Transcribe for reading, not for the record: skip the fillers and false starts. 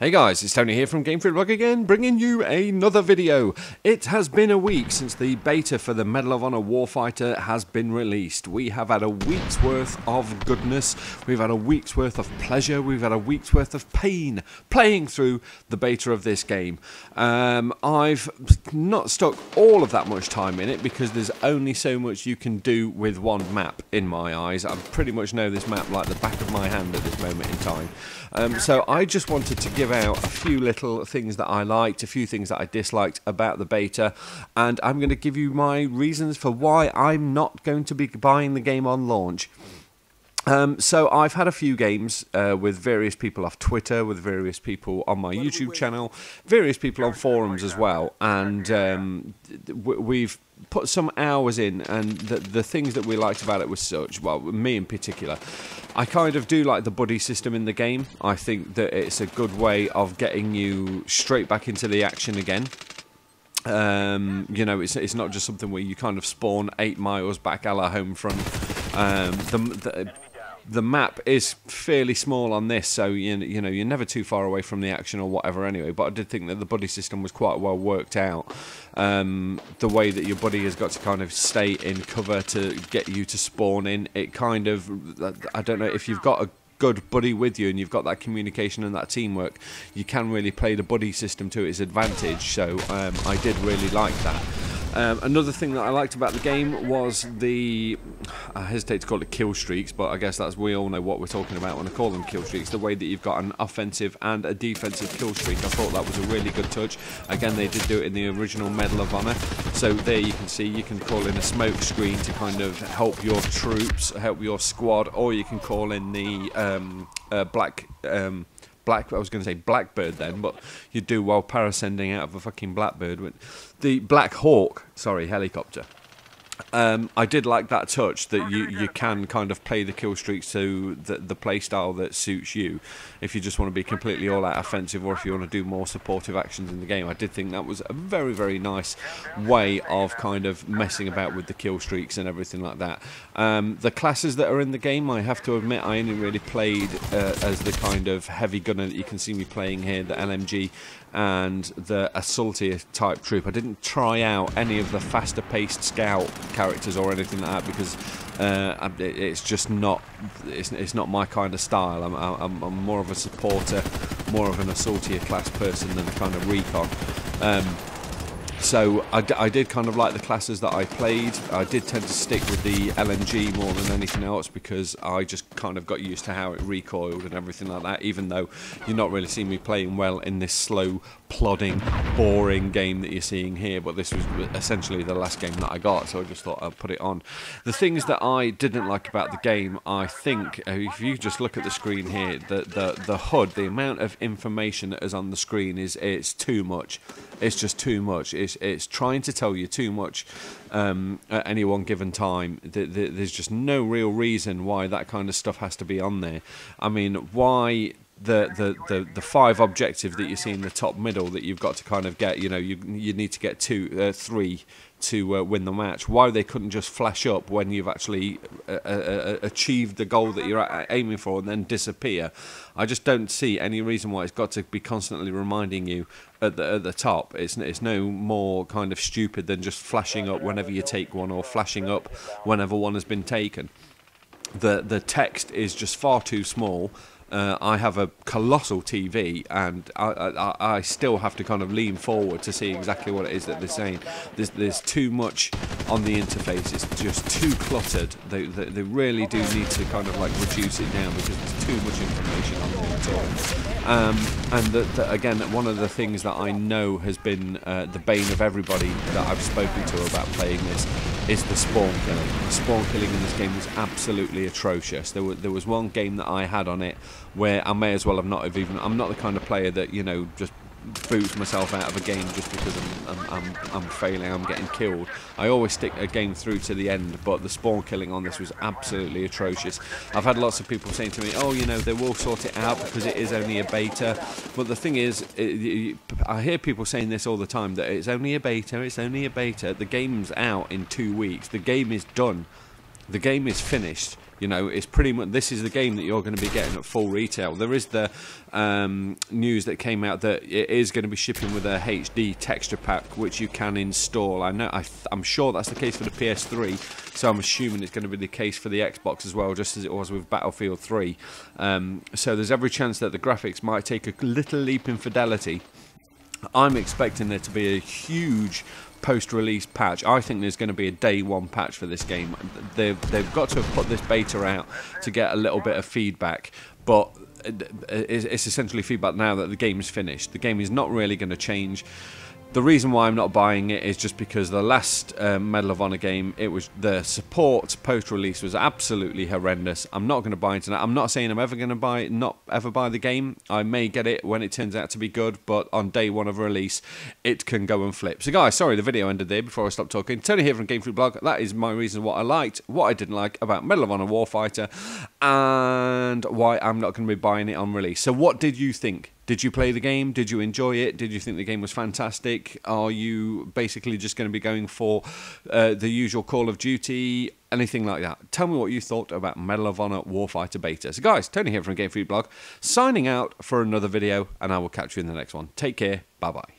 Hey guys, it's Tony here from GameFreakBlog again, bringing you another video. It has been a week since the beta for the Medal of Honor Warfighter has been released. We have had a week's worth of goodness, we've had a week's worth of pleasure, we've had a week's worth of pain playing through the beta of this game. I've not stuck all of that much time in it because there's only so much you can do with one map in my eyes. I pretty much know this map like the back of my hand at this moment in time. So I just wanted to give out a few little things that I liked, a few things that I disliked about the beta, and I'm going to give you my reasons for why I'm not going to be buying the game on launch. So I've had a few games with various people off Twitter, with various people on my YouTube channel, various people on forums as well, and we've put some hours in, and the things that we liked about it was such, well, me in particular, I kind of do like the buddy system in the game. I think that it's a good way of getting you straight back into the action again. You know, it's not just something where you kind of spawn 8 miles back a la Homefront. The map is fairly small on this, so you know you're never too far away from the action or whatever anyway, but I did think that the buddy system was quite well worked out. The way that your buddy has got to kind of stay in cover to get you to spawn in, it kind of, I don't know, if you've got a good buddy with you and you've got that communication and that teamwork, you can really play the buddy system to its advantage, so I did really like that. Another thing that I liked about the game was the, I hesitate to call it kill streaks, but I guess that's, we all know what we're talking about when I call them kill streaks, the way that you've got an offensive and a defensive kill streak. I thought that was a really good touch. Again, they did do it in the original Medal of Honor, so there you can see, you can call in a smoke screen to kind of help your troops, help your squad, or you can call in the I was going to say Blackbird then, but you do well parasending out of a fucking Blackbird. The Black Hawk, sorry, helicopter. I did like that touch that you can kind of play the kill streaks to the playstyle that suits you. If you just want to be completely all out offensive, or if you want to do more supportive actions in the game, I did think that was a very, very nice way of kind of messing about with the kill streaks and everything like that. The classes that are in the game, I have to admit, I only really played as the kind of heavy gunner that you can see me playing here, the LMG, and the assaultier type troop. I didn't try out any of the faster paced scout characters or anything like that because it's just not, it's not my kind of style. I'm more of a supporter, more of an assaultier class person than a kind of recon. So I did kind of like the classes that I played. I did tend to stick with the LMG more than anything else because I just kind of got used to how it recoiled and everything like that, even though you're not really seeing me playing well in this slow, plodding, boring game that you're seeing here, but this was essentially the last game that I got, so I just thought I'd put it on. The things that I didn't like about the game, I think, if you just look at the screen here, the HUD, the amount of information that is on the screen is, it's too much. It's just too much. It's trying to tell you too much at any one given time. There's just no real reason why that kind of stuff has to be on there. I mean, why the 5 objectives that you see in the top middle that you've got to kind of get, you know, you need to get 2, 3 to win the match. Why they couldn't just flash up when you've actually achieved the goal that you're aiming for and then disappear. I just don't see any reason why it's got to be constantly reminding you at the top. It's no more kind of stupid than just flashing up whenever you take one, or flashing up whenever one has been taken. The text is just far too small. I have a colossal TV, and I still have to kind of lean forward to see exactly what it is that they're saying. There's too much on the interface. It's just too cluttered. They really do need to kind of like reduce it down because there's too much information on there at all. And again, one of the things that I know has been the bane of everybody that I've spoken to about playing this is the spawn killing. The spawn killing in this game was absolutely atrocious. There was one game that I had on it where I may as well have not have even, I'm not the kind of player that, you know, just boots myself out of a game just because I'm failing, I'm getting killed. I always stick a game through to the end, but the spawn killing on this was absolutely atrocious. I've had lots of people saying to me, oh, you know, they will sort it out because it is only a beta. But the thing is, I hear people saying this all the time, that it's only a beta, it's only a beta. The game's out in 2 weeks. The game is done. The game is finished. You know, it's pretty much, this is the game that you're going to be getting at full retail. There is the news that came out that it is going to be shipping with a HD texture pack, which you can install. I know, I'm sure that's the case for the PS3, so I'm assuming it's going to be the case for the Xbox as well, just as it was with Battlefield 3. So there's every chance that the graphics might take a little leap in fidelity. I'm expecting there to be a huge post-release patch. I think there's going to be a day one patch for this game. They've got to have put this beta out to get a little bit of feedback, but it's essentially feedback now that the game is finished. The game is not really going to change. The reason why I'm not buying it is just because the last Medal of Honor game, it was, the support post-release was absolutely horrendous. I'm not going to buy it tonight. I'm not saying I'm ever going to not ever buy the game. I may get it when it turns out to be good, but on day one of release, it can go and flip. So guys, sorry the video ended there before I stopped talking. Tony here from GameFreakBlog. That is my reason what I liked, what I didn't like about Medal of Honor Warfighter, and why I'm not going to be buying it on release. So what did you think? Did you play the game? Did you enjoy it? Did you think the game was fantastic? Are you basically just going to be going for the usual Call of Duty? Anything like that? Tell me what you thought about Medal of Honor Warfighter Beta. So guys, Tony here from GameFreakBlog, signing out for another video, and I will catch you in the next one. Take care. Bye-bye.